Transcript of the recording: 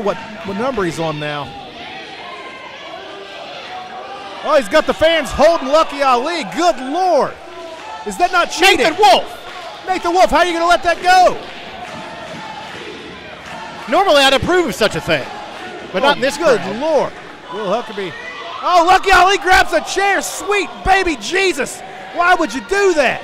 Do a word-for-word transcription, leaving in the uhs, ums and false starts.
what, what number he's on now. Oh, he's got the fans holding Lucky Ali. Good Lord. Is that not cheating? Nathan Wolf. Nathan Wolf, how are you going to let that go? Normally I'd approve of such a thing, but oh, not in this good crowd. Lord. Will Huckabee. Oh, Lucky Ali grabs a chair. Sweet baby Jesus. Why would you do that?